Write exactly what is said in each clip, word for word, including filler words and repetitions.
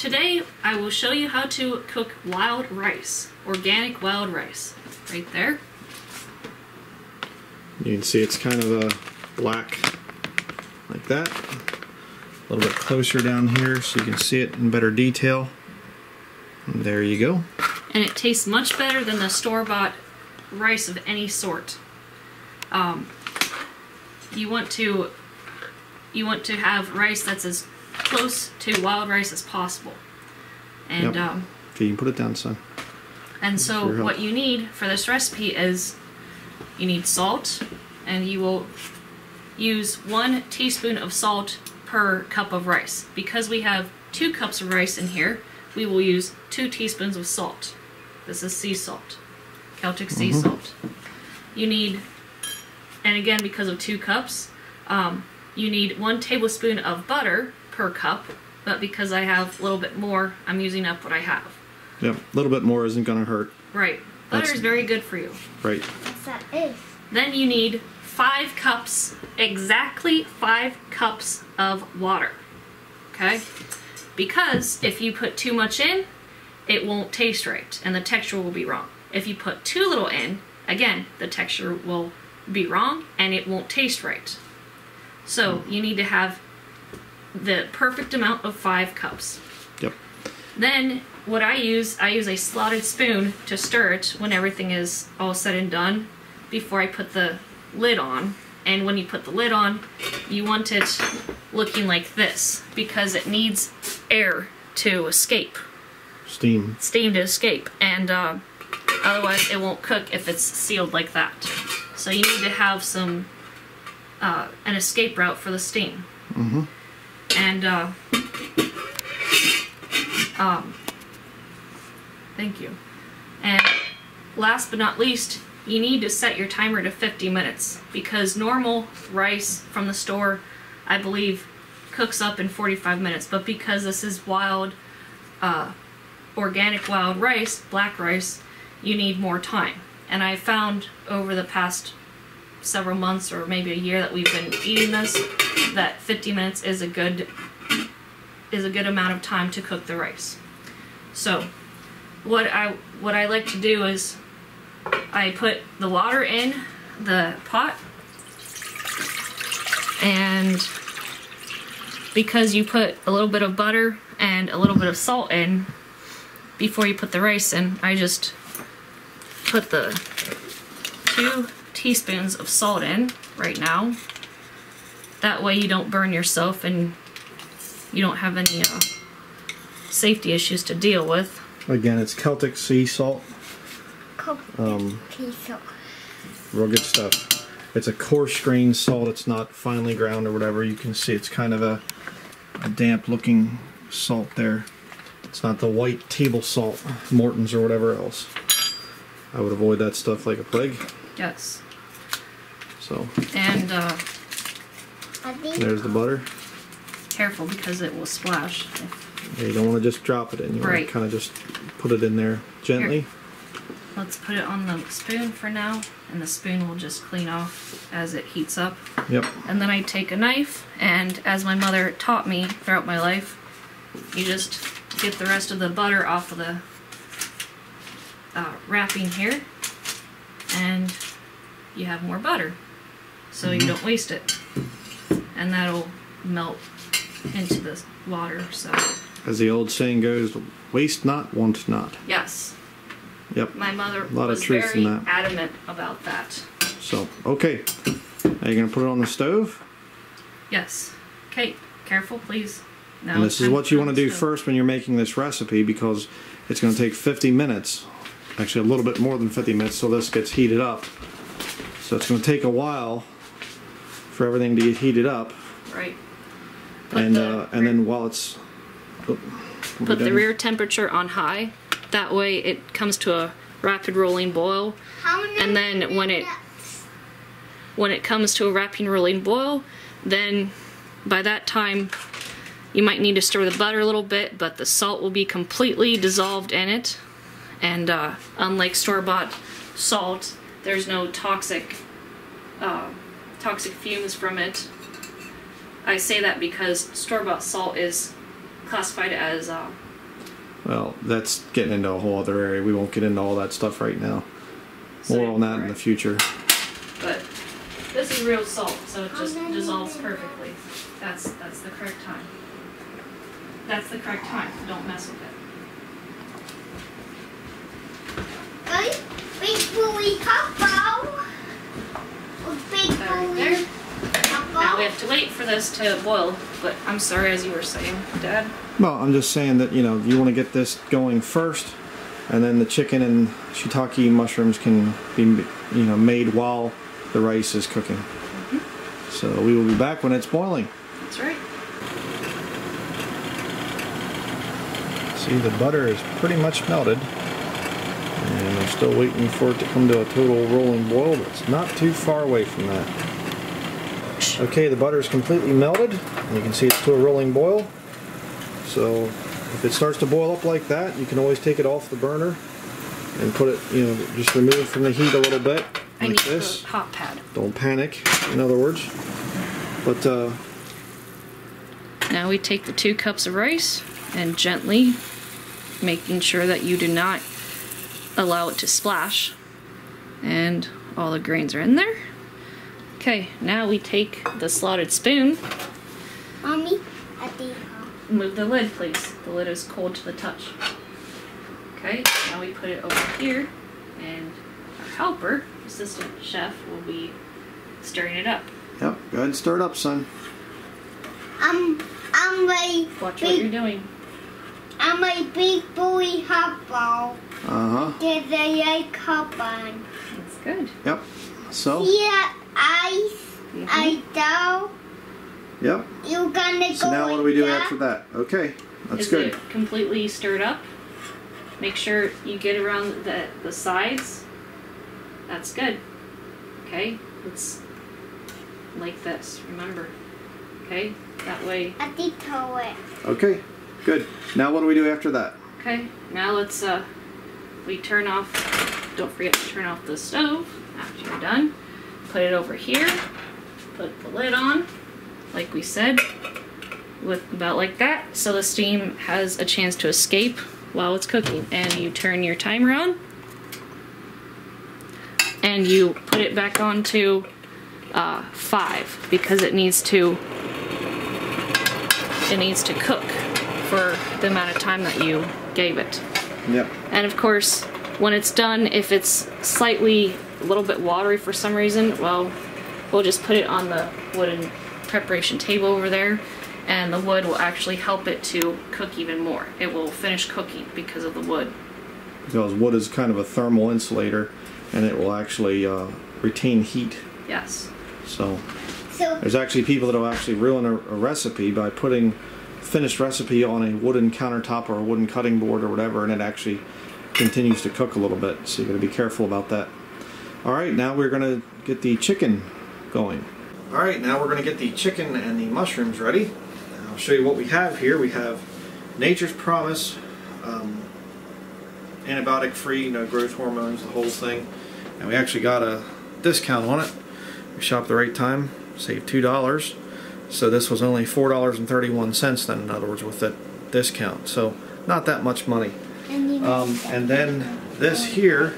Today I will show you how to cook wild rice, organic wild rice, right there. You can see it's kind of a black like that. A little bit closer down here so you can see it in better detail. And there you go. And it tastes much better than the store-bought rice of any sort. Um, you want to you want to have rice that's as close to wild rice as possible. And yep. um, okay, you can put it down, son. And Thanks so what you need for this recipe is you need salt, and you will use one teaspoon of salt per cup of rice. Because we have two cups of rice in here, we will use two teaspoons of salt. This is sea salt, Celtic sea mm-hmm. salt. You need, and again because of two cups, um, you need one tablespoon of butter per cup, but because I have a little bit more, I'm using up what I have. Yep, a little bit more isn't gonna hurt. Right, butter That's, is very good for you. Right. Yes, that is. Then you need five cups, exactly five cups of water, okay? Because if you put too much in, it won't taste right and the texture will be wrong. If you put too little in, again, the texture will be wrong and it won't taste right. So you need to have the perfect amount of five cups. Yep. Then what I use, I use a slotted spoon to stir it when everything is all said and done before I put the lid on. And when you put the lid on, you want it looking like this because it needs air to escape. Steam. Steam to escape. And uh, otherwise it won't cook if it's sealed like that. So you need to have some, uh, an escape route for the steam. Mm-hmm. And, uh, um, thank you. And last but not least, you need to set your timer to fifty minutes because normal rice from the store, I believe, cooks up in forty-five minutes. But because this is wild, uh, organic wild rice, black rice, you need more time. And I found over the past several months or maybe a year that we've been eating this, that fifty minutes is a good is a good amount of time to cook the rice. So what I what I like to do is I put the water in the pot, and because you put a little bit of butter and a little bit of salt in before you put the rice in, I just put the two teaspoons of salt in right now. That way you don't burn yourself and you don't have any uh, safety issues to deal with. Again, it's Celtic sea salt. Um, real good stuff. It's a coarse grain salt. It's not finely ground or whatever. You can see it's kind of a, a damp looking salt there. It's not the white table salt, Morton's or whatever else. I would avoid that stuff like a plague. Yes. So. And uh, there's the butter. Careful because it will splash. Yeah, you don't want to just drop it in. You right. want to kind of just put it in there gently. Here. Let's put it on the spoon for now, and the spoon will just clean off as it heats up. Yep. And then I take a knife, and as my mother taught me throughout my life, you just get the rest of the butter off of the uh, wrapping here, and you have more butter, so mm-hmm. you don't waste it. And that'll melt into the water. So, as the old saying goes, waste not, want not. Yes. Yep. My mother a lot was of truth very in that. adamant about that. So, okay. Are you going to put it on the stove? Yes. Okay. Careful, please. No, and this is what you want to do first when you're making this recipe because it's going to take fifty minutes. Actually, a little bit more than fifty minutes till this gets heated up. So it's going to take a while for everything to get heated up. Right. Put and the uh, and then while it's... Oh, put the rear temperature on high. That way it comes to a rapid rolling boil, and then when it when it comes to a rapid rolling boil, then by that time you might need to stir the butter a little bit, but the salt will be completely dissolved in it. And uh, unlike store-bought salt, there's no toxic uh, toxic fumes from it. I say that because store-bought salt is classified as uh, Well, that's getting into a whole other area. We won't get into all that stuff right now. So More on that right. in the future. But this is real salt, so it just dissolves perfectly. That's that's the correct time. That's the correct time. Don't mess with it. Right? Big bully couple. Big bully couple. Now we have to wait for this to boil. But I'm sorry, as you were saying, Dad. Well, I'm just saying that, you know, you want to get this going first, and then the chicken and shiitake mushrooms can be, you know, made while the rice is cooking. Mm-hmm. So we will be back when it's boiling. That's right. See, the butter is pretty much melted, and I'm still waiting for it to come to a total rolling boil, but it's not too far away from that. Okay, the butter is completely melted, and you can see it's to a rolling boil. So if it starts to boil up like that, you can always take it off the burner and put it, you know, just remove it from the heat a little bit. I like need this. A hot pad. Don't panic, in other words. But uh, now we take the two cups of rice and gently, making sure that you do not allow it to splash, and all the grains are in there. Okay, now we take the slotted spoon. Mommy, at the Move the lid, please. The lid is cold to the touch. Okay, now we put it over here, and our helper, assistant chef, will be stirring it up. Yep, go ahead and stir it up, son. Um, I'm a Watch big, what you're doing. I'm a big boy hopper. Uh-huh. There's a cup on. That's good. Yep, so? Yeah, ice, mm-hmm. I dough. Yep. You're gonna so go now what do we do that? after that? Okay, that's Is good. It completely stirred up. Make sure you get around the, the sides. That's good. Okay, it's like this, remember. Okay, that way. At the toilet. Okay, good. Now what do we do after that? Okay, now let's, uh, we turn off, don't forget to turn off the stove after you're done. Put it over here, put the lid on. Like we said, with about like that, so the steam has a chance to escape while it's cooking. And you turn your timer on, and you put it back on to uh, five because it needs to it needs to cook for the amount of time that you gave it. Yep. And of course, when it's done, if it's slightly a little bit watery for some reason, well, we'll just put it on the wooden preparation table over there, and the wood will actually help it to cook even more. It will finish cooking because of the wood. Because wood is kind of a thermal insulator, and it will actually uh, retain heat. Yes. So, so there's actually people that will actually ruin a, a recipe by putting finished recipe on a wooden countertop or a wooden cutting board or whatever, and it actually continues to cook a little bit. So you got to be careful about that. All right, now we're going to get the chicken going. Alright, now we're going to get the chicken and the mushrooms ready. And I'll show you what we have here. We have Nature's Promise, um, antibiotic free, no growth hormones, the whole thing. And we actually got a discount on it. We shopped the right time, saved two dollars. So this was only four dollars and thirty-one cents then, in other words, with that discount. So not that much money. Um, and then this here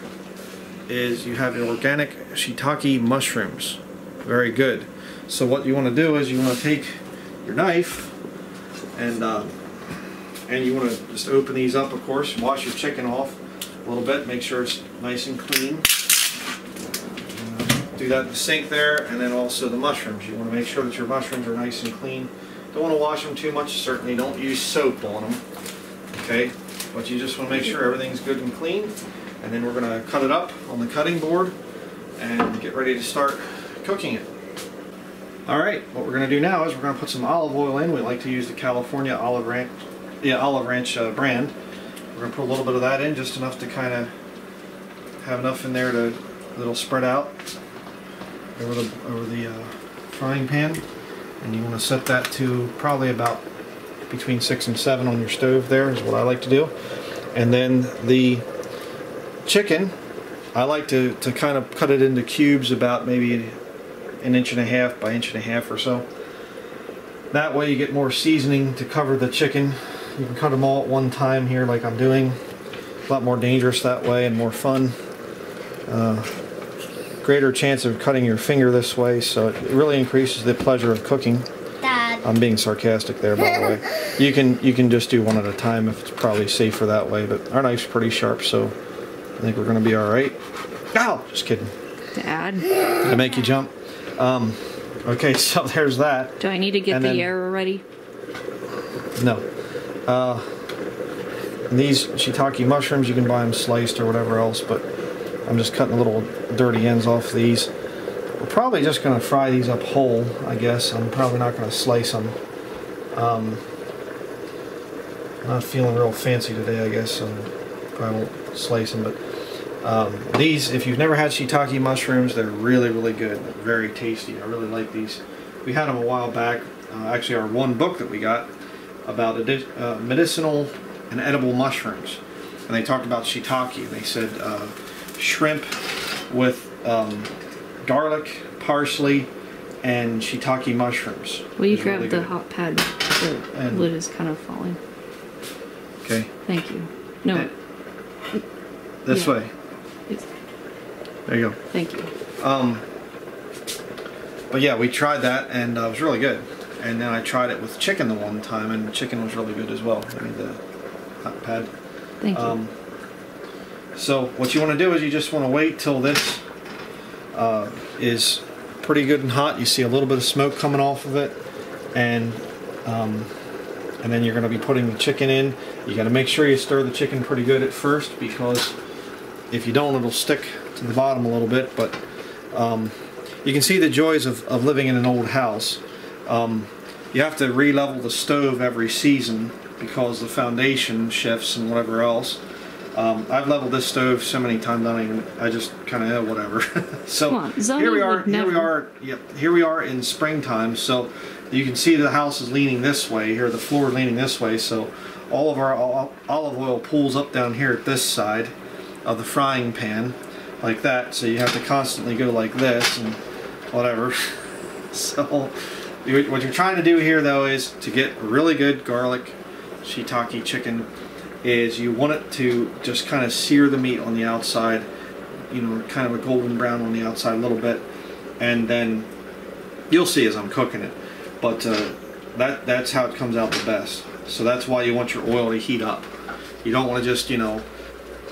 is, you have your organic shiitake mushrooms. Very good. So what you want to do is you want to take your knife and uh, and you want to just open these up, of course. Wash your chicken off a little bit. Make sure it's nice and clean. Uh, do that in the sink there, and then also the mushrooms. You want to make sure that your mushrooms are nice and clean. Don't want to wash them too much. Certainly don't use soap on them. Okay, but you just want to make sure everything's good and clean. And then we're going to cut it up on the cutting board and get ready to start cooking it. Alright, what we're going to do now is we're going to put some olive oil in. We like to use the California Olive Ranch, yeah, Olive Ranch uh, brand. We're going to put a little bit of that in, just enough to kind of have enough in there to that'll spread out over the, over the uh, frying pan. And you want to set that to probably about between six and seven on your stove there is what I like to do. And then the chicken, I like to, to kind of cut it into cubes about maybe an inch and a half by inch and a half or so. That way you get more seasoning to cover the chicken You can cut them all at one time here like I'm doing. A lot more dangerous that way and more fun. Uh, greater chance of cutting your finger this way, so it really increases the pleasure of cooking. Dad. I'm being sarcastic there, by the way. You can, you can just do one at a time if it's probably safer that way, but our knife's pretty sharp, so I think we're going to be all right. Ow! Just kidding. Dad. Did I make you jump? Um, okay, so there's that. Do I need to get and the then, arrow ready? No. Uh, these shiitake mushrooms, you can buy them sliced or whatever else, but I'm just cutting the little dirty ends off these. We're probably just going to fry these up whole, I guess. I'm probably not going to slice them. Um, not feeling real fancy today, I guess, so I won't slice them. But um, these, if you've never had shiitake mushrooms, they're really, really good. They're very tasty. I really like these. We had them a while back. Uh, actually, our one book that we got about uh, medicinal and edible mushrooms, and they talked about shiitake. They said uh, shrimp with um, garlic, parsley, and shiitake mushrooms. Will you grab really the good. hot pad? The and lid is kind of falling. Okay. Thank you. No. And this yeah. way. It's... There you go. Thank you. Um. But yeah, we tried that, and uh, it was really good. And then I tried it with chicken the one time, and chicken was really good as well. I need the hot pad. Thank you. Um, so what you want to do is you just want to wait till this uh, is pretty good and hot. You see a little bit of smoke coming off of it, and um, and then you're going to be putting the chicken in. You got to make sure you stir the chicken pretty good at first, because if you don't, it'll stick to the bottom a little bit. But um, you can see the joys of, of living in an old house. Um, you have to re-level the stove every season because the foundation shifts and whatever else. Um, I've leveled this stove so many times I don't even, I just kind of, whatever. So on, here we are, here we are, yep, here we are in springtime. So you can see the house is leaning this way here, the floor is leaning this way. So all of our all, olive oil pools up down here at this side of the frying pan like that. So you have to constantly go like this and whatever. So... What you're trying to do here, though, is to get really good garlic shiitake chicken is you want it to just kind of sear the meat on the outside, you know, kind of a golden brown on the outside a little bit, and then you'll see as I'm cooking it, but uh, that that's how it comes out the best. So that's why you want your oil to heat up. You don't want to just, you know,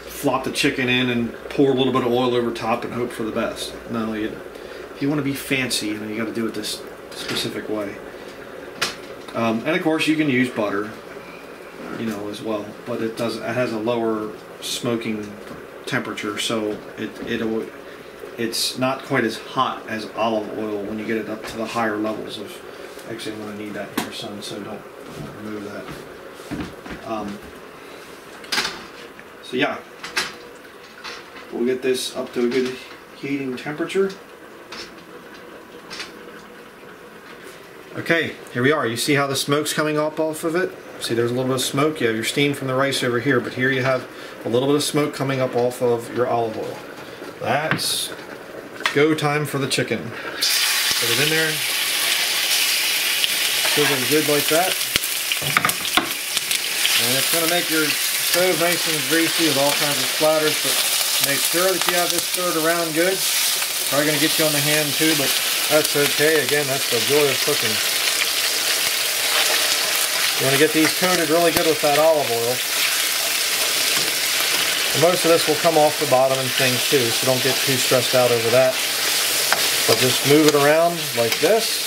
flop the chicken in and pour a little bit of oil over top and hope for the best. No, you, if you want to be fancy, you know, you got to do it this specific way, um, and of course you can use butter, you know, as well. But it does it has a lower smoking temperature, so it it'll it's not quite as hot as olive oil when you get it up to the higher levels of. Actually, I'm going to need that in your son, so don't, don't remove that. Um, so yeah, we'll get this up to a good heating temperature. Okay, here we are. You see how the smoke's coming up off of it? See, there's a little bit of smoke. You have your steam from the rice over here, but here you have a little bit of smoke coming up off of your olive oil. That's go time for the chicken. Put it in there. Sizzle good like that. And it's going to make your stove nice and greasy with all kinds of splatters, but make sure that you have this stirred around good. Probably going to get you on the hand too, but that's okay. Again, that's the joy of cooking. You want to get these coated really good with that olive oil. And most of this will come off the bottom and things too, so don't get too stressed out over that. But just move it around like this.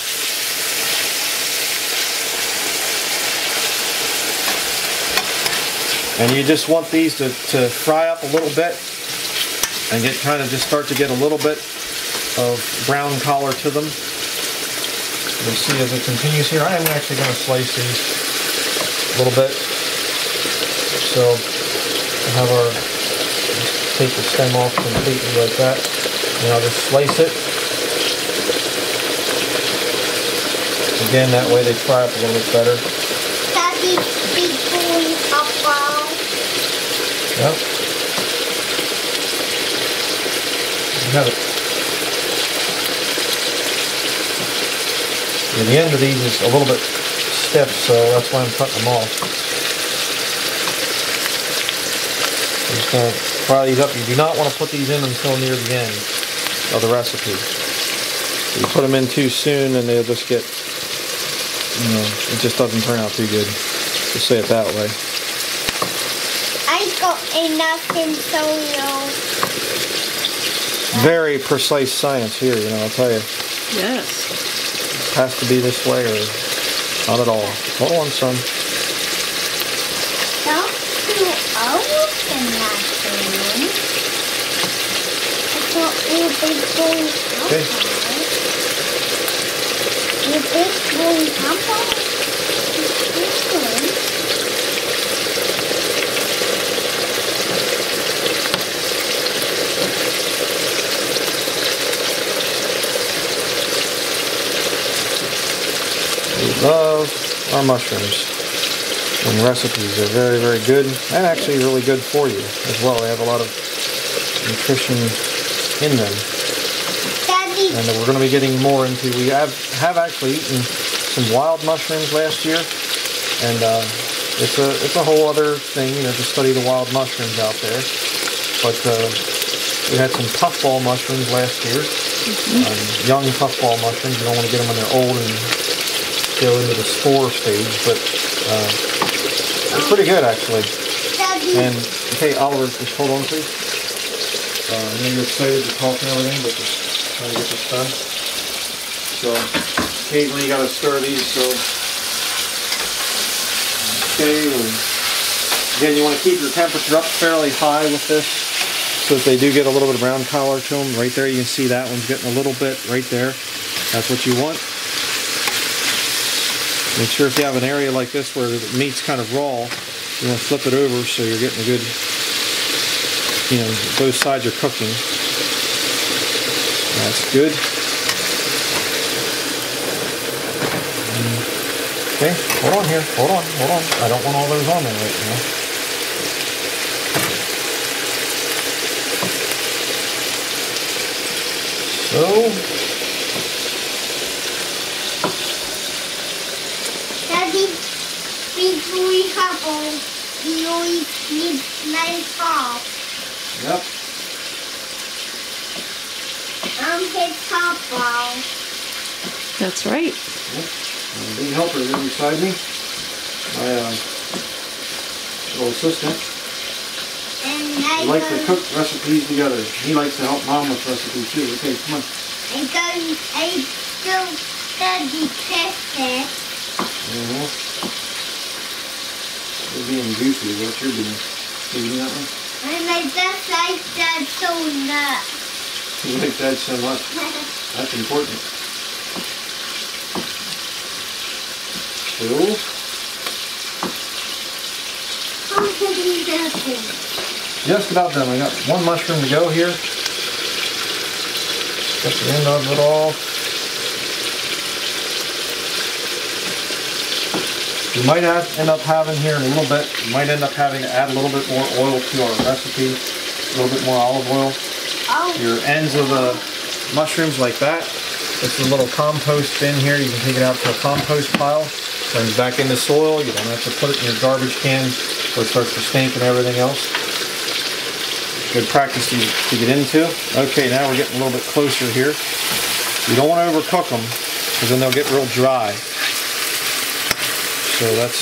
And you just want these to, to fry up a little bit and get kind of just start to get a little bit of brown color to them. You'll see as it continues here. I am actually going to slice these a little bit. So we'll have our, take the stem off completely like that. And I'll just slice it. Again, that way they fry up a little bit better. Daddy, big spoon, Papa. Yep. You have it. And the end of these is a little bit stiff, so that's why I'm cutting them off. Just going to fry these up. You do not want to put these in until near the end of the recipe. If you put them in too soon and they'll just get, you know, it just doesn't turn out too good. Just say it that way. I got enough in soil. Very precise science here, you know, I'll tell you. Yes. It has to be this way or not at all. Hold on, son. Don't do olives in that thing. I thought we were big boys. Okay. You big boy pump. Love our mushrooms, and recipes are very, very good, and actually really good for you as well. They have a lot of nutrition in them, Daddy. And we're going to be getting more into. We have have actually eaten some wild mushrooms last year, and uh, it's a it's a whole other thing, you know, to study the wild mushrooms out there. But uh, we had some puffball mushrooms last year, mm-hmm. um, young puffball mushrooms. You don't want to get them when they're old and go into the spore stage, but uh, they're pretty good actually. Daddy. And hey, Oliver, just hold on, please. Uh, I know you're excited to talk and everything, but just trying to get this done. So, occasionally you gotta stir these. So, okay. Again, you want to keep your temperature up fairly high with this, so that they do get a little bit of brown color to them. Right there, you can see that one's getting a little bit right there. That's what you want. Make sure if you have an area like this where the meat's kind of raw, you want to flip it over so you're getting a good, you know, both sides are cooking. That's good. Okay, hold on here, hold on, hold on. I don't want all those on there right now. So. You always need nice top. Yep. I'm his top ball. That's right. Yep. I'm a big helper here beside me. My uh, little assistant. And I we like to cook recipes together. He likes to help Mom with recipes too. Okay, come on. I go. I still study pasta. Mm-hmm. You're being goofy, what you're doing. Are you doing that one? And I just like that so much. You like that so much? That's important. So? How did you get them? Just about done. I got one mushroom to go here. That's the end of it all. You might have, end up having here in a little bit, you might end up having to add a little bit more oil to our recipe, a little bit more olive oil. Oh. Your ends of the mushrooms like that, it's a little compost bin here, you can take it out to a compost pile, turns back into soil, you don't have to put it in your garbage can where it starts to stink and everything else. Good practice to, to get into. Okay, now we're getting a little bit closer here. You don't want to overcook them, because then they'll get real dry. So that's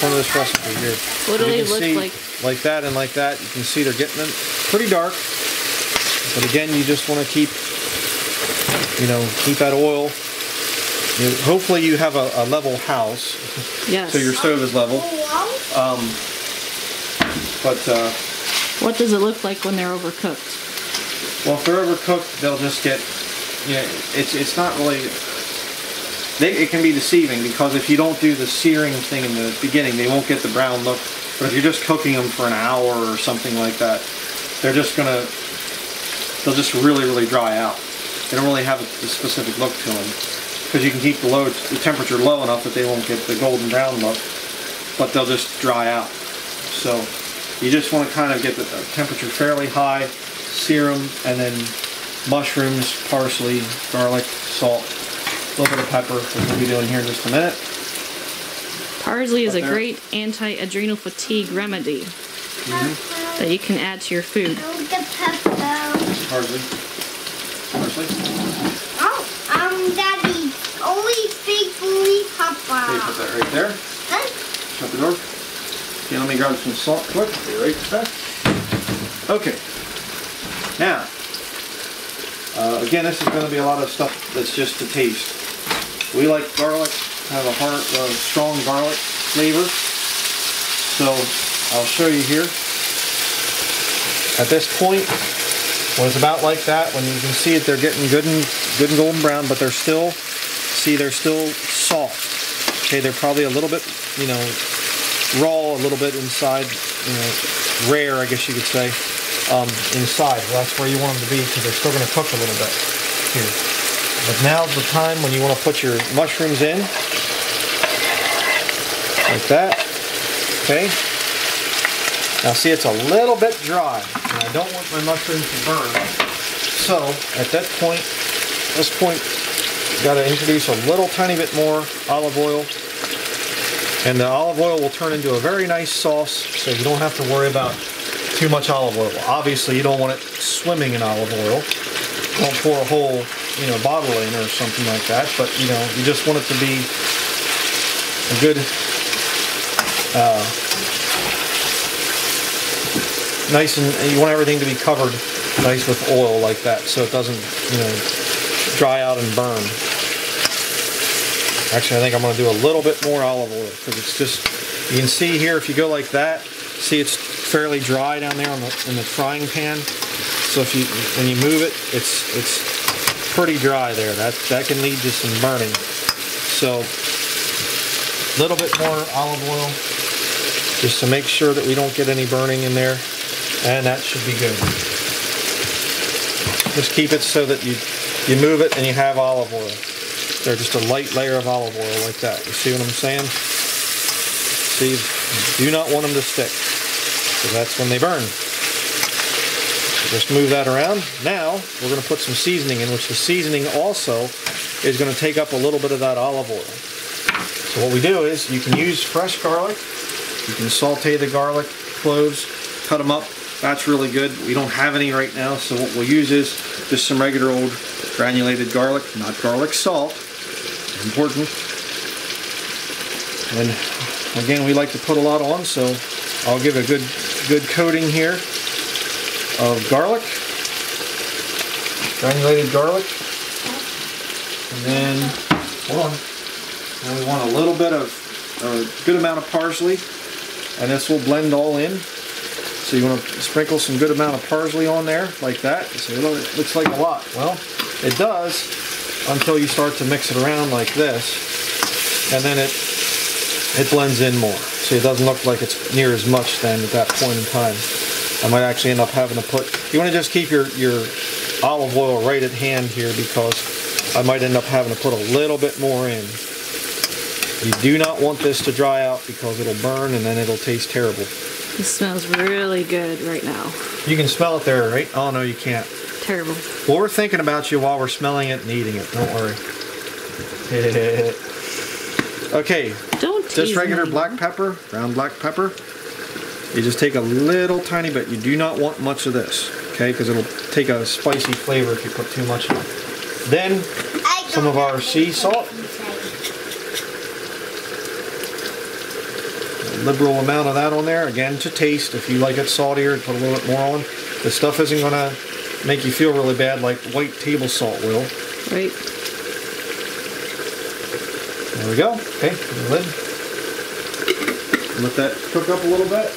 part of this recipe here. What do they look like? Like that and like that. You can see they're getting pretty dark. But again, you just want to keep, you know, keep that oil. You know, hopefully you have a, a level house. Yes. So your stove is level. Um, but uh, what does it look like when they're overcooked? Well, if they're overcooked, they'll just get, you know, it's, it's not really... They, it can be deceiving because if you don't do the searing thing in the beginning, they won't get the brown look. But if you're just cooking them for an hour or something like that, they're just gonna, they'll just really, really dry out. They don't really have a, a specific look to them because you can keep the, low, the temperature low enough that they won't get the golden brown look, but they'll just dry out. So you just want to kind of get the temperature fairly high, sear them, and then mushrooms, parsley, garlic, salt. A little bit of pepper, which we'll be doing here in just a minute. Parsley is a great anti-adrenal fatigue remedy. Mm-hmm. that you can add to your food. I want the pesto. Parsley. Parsley. Oh, um, Daddy, only big leaf papa. Okay, put that right there. Huh? Shut the door. Okay, let me grab some salt quick. Be right back. Okay. Now, uh, again, this is going to be a lot of stuff that's just to taste. We like garlic, kind of a hard, uh, strong garlic flavor. So I'll show you here. At this point, when it's about like that, when you can see it, they're getting good and good and golden brown, but they're still, see, they're still soft. Okay, they're probably a little bit, you know, raw, a little bit inside, you know, rare, I guess you could say, um, inside. Well, that's where you want them to be because they're still going to cook a little bit here. But now's the time when you want to put your mushrooms in, like that. Okay, now see, it's a little bit dry, and I don't want my mushrooms to burn. So at that point, this point, you got to introduce a little tiny bit more olive oil, and the olive oil will turn into a very nice sauce, so you don't have to worry about too much olive oil. Obviously, you don't want it swimming in olive oil. Don't pour a whole, you know, bottle in or something like that, but, you know, you just want it to be a good... Uh, nice, and you want everything to be covered nice with oil like that, so it doesn't, you know, dry out and burn. Actually, I think I'm going to do a little bit more olive oil because it's just, you can see here if you go like that, see it's fairly dry down there on the, in the frying pan. So if you, when you move it, it's it's pretty dry there. That that can lead to some burning. So a little bit more olive oil, just to make sure that we don't get any burning in there, and that should be good. Just keep it so that you, you move it and you have olive oil. They're just a light layer of olive oil like that. You see what I'm saying? See, you do not want them to stick, because that's when they burn. So just move that around. Now, we're going to put some seasoning in, which the seasoning also is going to take up a little bit of that olive oil. So what we do is, you can use fresh garlic. You can saute the garlic, cloves, cut them up. That's really good. We don't have any right now, so what we'll use is just some regular old granulated garlic, not garlic salt. It's important. And again, we like to put a lot on, so I'll give a good, good coating here of garlic, granulated garlic, and then hold on. And we want a little bit of a good amount of parsley. And this will blend all in. So you want to sprinkle some good amount of parsley on there, like that. So it looks like a lot. Well, it does until you start to mix it around like this, and then it it blends in more. So it doesn't look like it's near as much then at that point in time. I might actually end up having to put. You want to just keep your your olive oil right at hand here because I might end up having to put a little bit more in. You do not want this to dry out because it'll burn and then it'll taste terrible. This smells really good right now. You can smell it there, right? Oh, no, you can't. Terrible. Well, we're thinking about you while we're smelling it and eating it. Don't worry. Okay. Don't tease me. Just regular black pepper, ground black pepper. You just take a little tiny bit. You do not want much of this, okay? Because it'll take a spicy flavor if you put too much in it. Then, some of our sea salt. Liberal amount of that on there, again to taste. If you like it saltier, put a little bit more on. This stuff isn't going to make you feel really bad like white table salt will. Right. There we go. Okay, put the lid. Let that cook up a little bit.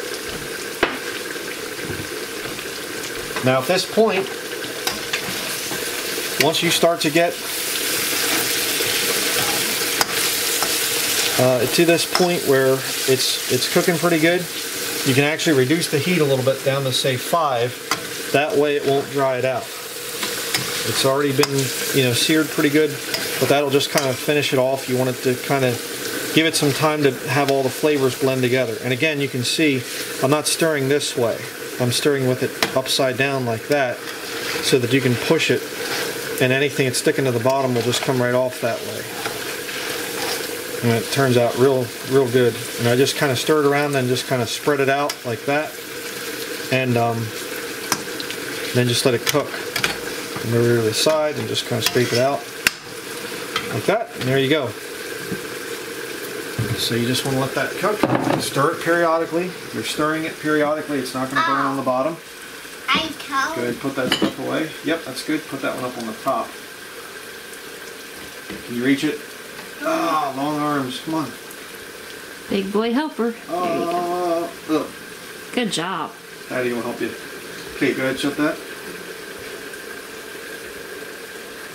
Now at this point, once you start to get Uh, to this point where it's it's cooking pretty good, you can actually reduce the heat a little bit down to say five. That way it won't dry it out. It's already been, you know, seared pretty good, but that'll just kind of finish it off. You want it to kind of give it some time to have all the flavors blend together. And again, you can see I'm not stirring this way. I'm stirring with it upside down like that so that you can push it, and anything that's sticking to the bottom will just come right off that way. And it turns out real, real good. And I just kind of stir it around, then just kind of spread it out like that. and um, then just let it cook. Move it to the sides and just kind of scrape it out like that, and there you go. So you just want to let that cook. Stir it periodically. You're stirring it periodically. It's not going to burn oh. on the bottom. I told. Go ahead and put that stuff away. Yep, that's good. Put that one up on the top. Can you reach it? Ah, oh, long arms. Come on. Big boy helper. Oh, uh, go. Good job. Daddy will help you. Okay, go ahead and shut that.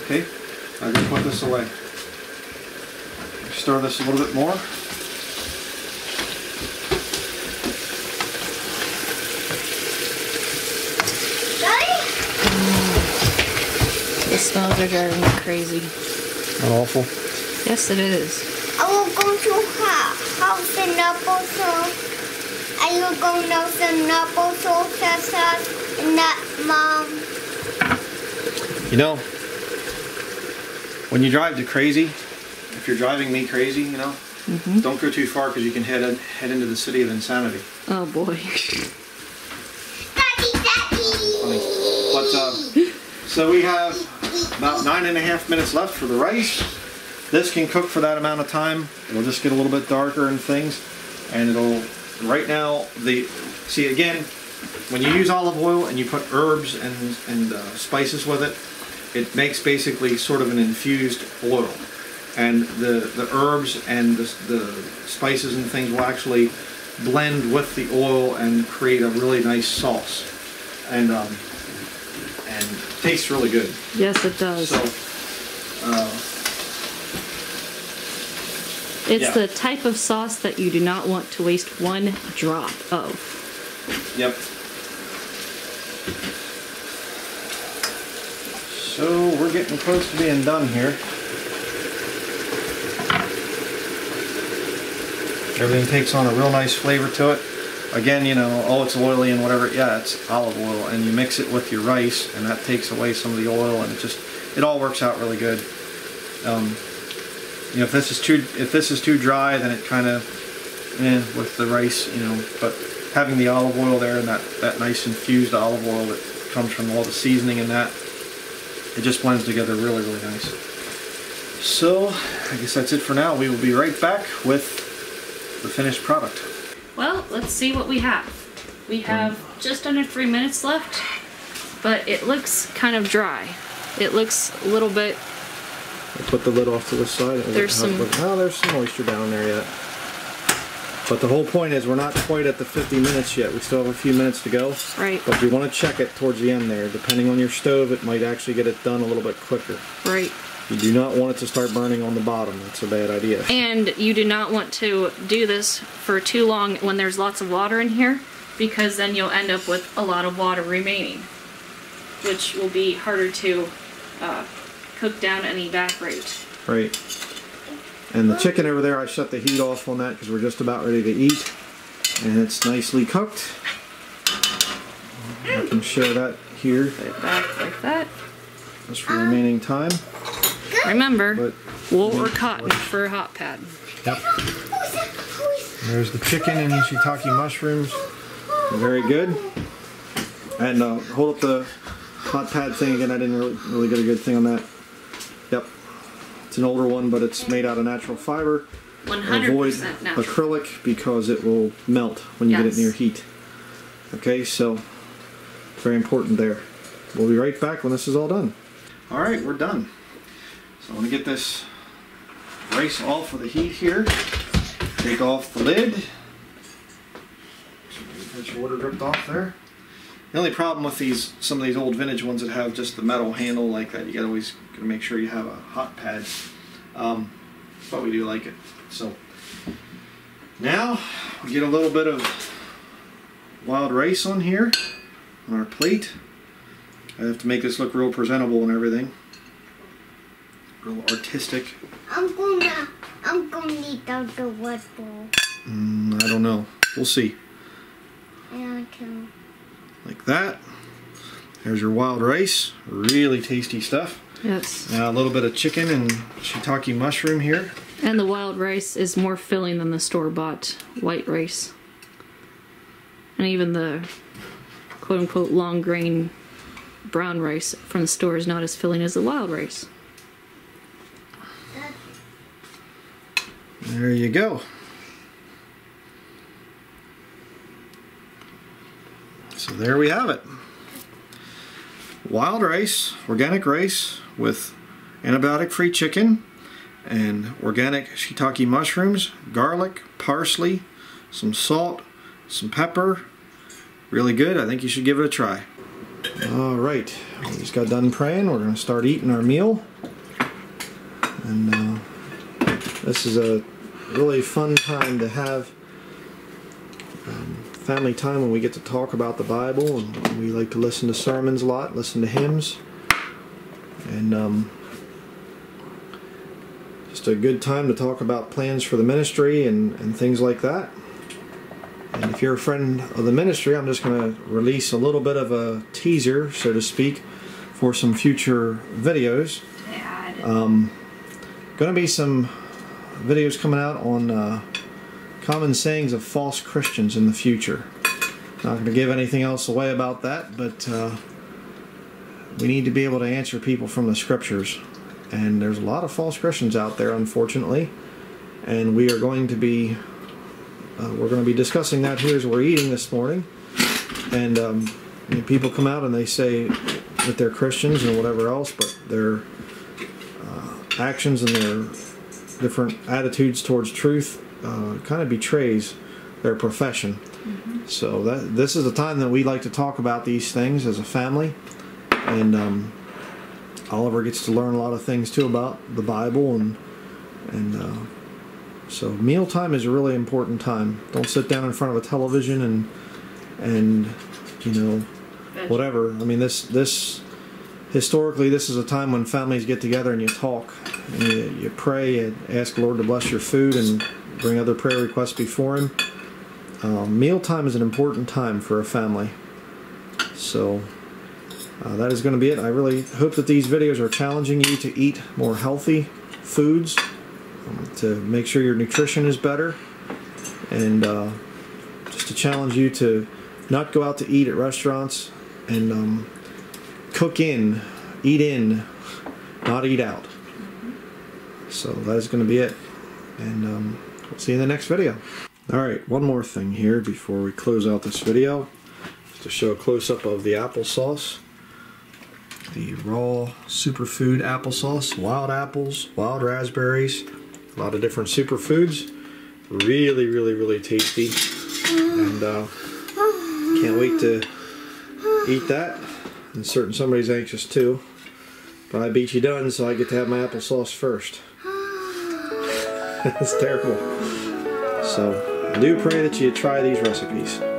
Okay, I'm going to put this away. Stir this a little bit more. The smells are driving me crazy. Not awful? Yes, it is. I will go to house and apple sauce. I will go to some apple sauce and that, Mom. You know, when you drive to crazy, if you're driving me crazy, you know, mm-hmm. don't go too far because you can head in, head into the city of insanity. Oh boy. Daddy, Daddy. But, uh, so we have about nine and a half minutes left for the rice. This can cook for that amount of time. It'll just get a little bit darker and things, and it'll right now the see again when you use olive oil and you put herbs and and uh, spices with it, it makes basically sort of an infused oil. And the, the herbs and the, the spices and things will actually blend with the oil and create a really nice sauce. And um, and tastes really good. Yes, it does. So, uh, it's yeah. the type of sauce that you do not want to waste one drop of. Yep. So we're getting close to being done here. Everything takes on a real nice flavor to it. Again, you know, oh, it's oily and whatever. Yeah, it's olive oil, and you mix it with your rice, and that takes away some of the oil, and it just, it all works out really good. Um, you know, if this is too, if this is too dry, then it kind of, eh, with the rice, you know. But having the olive oil there and that that nice infused olive oil that comes from all the seasoning and that, it just blends together really, really nice. So, I guess that's it for now. We will be right back with the finished product. Well, let's see what we have. We have just under three minutes left, but it looks kind of dry. It looks a little bit. I put the lid off to the side. And there's some. Oh, there's some moisture down there yet. But the whole point is we're not quite at the fifty minutes yet. We still have a few minutes to go. Right. But you want to check it towards the end there. Depending on your stove, it might actually get it done a little bit quicker. Right. You do not want it to start burning on the bottom. That's a bad idea. And you do not want to do this for too long when there's lots of water in here, because then you'll end up with a lot of water remaining, which will be harder to uh, cook down and evaporate. Right. And the chicken over there, I shut the heat off on that because we're just about ready to eat. And it's nicely cooked. I can show that here. Put it back like that. Just for remaining time. Remember, but wool or cotton for a hot pad. Yep. There's the chicken and the shiitake mushrooms. Very good. And uh, hold up the hot pad thing again. I didn't really, really get a good thing on that. Yep. It's an older one, but it's made out of natural fiber. one hundred percent Avoid natural. Acrylic because it will melt when you yes. get it near heat. Okay, so very important there. We'll be right back when this is all done. All right, we're done. So I'm going to get this rice off of the heat here, take off the lid, get your water dripped off there. The only problem with these, some of these old vintage ones that have just the metal handle like that, you gotta always gotta make sure you have a hot pad, um, but we do like it. So now we get a little bit of wild rice on here, on our plate. I have to make this look real presentable and everything. Real artistic. I'm gonna, I'm gonna eat out the Red Bull. Mm, I don't know. We'll see. Yeah, I can. Like that. There's your wild rice. Really tasty stuff. Yes. Now a little bit of chicken and shiitake mushroom here. And the wild rice is more filling than the store-bought white rice. And even the quote-unquote long grain brown rice from the store is not as filling as the wild rice. There you go. So there we have it. Wild rice, organic rice with antibiotic-free chicken and organic shiitake mushrooms, garlic, parsley, some salt, some pepper. Really good. I think you should give it a try. Alright, we just got done praying. We're going to start eating our meal. And uh, this is a really fun time to have um, family time when we get to talk about the Bible, and we like to listen to sermons a lot, listen to hymns, and um, just a good time to talk about plans for the ministry and, and things like that. And if you're a friend of the ministry, I'm just going to release a little bit of a teaser, so to speak, for some future videos. Um, going to be some videos coming out on uh, common sayings of false Christians in the future. Not going to give anything else away about that, but uh, we need to be able to answer people from the scriptures. And there's a lot of false Christians out there, unfortunately, and we are going to be Uh, we're going to be discussing that here as we're eating this morning. And um, you know, people come out and they say that they're Christians and whatever else, but their uh, actions and their different attitudes towards truth uh, kind of betrays their profession. Mm-hmm. So that, this is the time that we like to talk about these things as a family. And um, Oliver gets to learn a lot of things too about the Bible, and and. Uh, So mealtime is a really important time. Don't sit down in front of a television and and you know, whatever. I mean, this this historically this is a time when families get together and you talk and you, you pray and ask the Lord to bless your food and bring other prayer requests before Him. Uh, mealtime is an important time for a family. So uh, that is going to be it. I really hope that these videos are challenging you to eat more healthy foods, to make sure your nutrition is better, and uh, just to challenge you to not go out to eat at restaurants and um, cook in, eat in, not eat out. So that is going to be it, and um, we'll see you in the next video. Alright, one more thing here before we close out this video, just to show a close-up of the applesauce. The raw superfood applesauce, wild apples, wild raspberries, a lot of different superfoods. Really, really, really tasty. And uh, can't wait to eat that. I'm certain somebody's anxious too. But I beat you done, so I get to have my applesauce first. That's terrible. So I do pray that you try these recipes.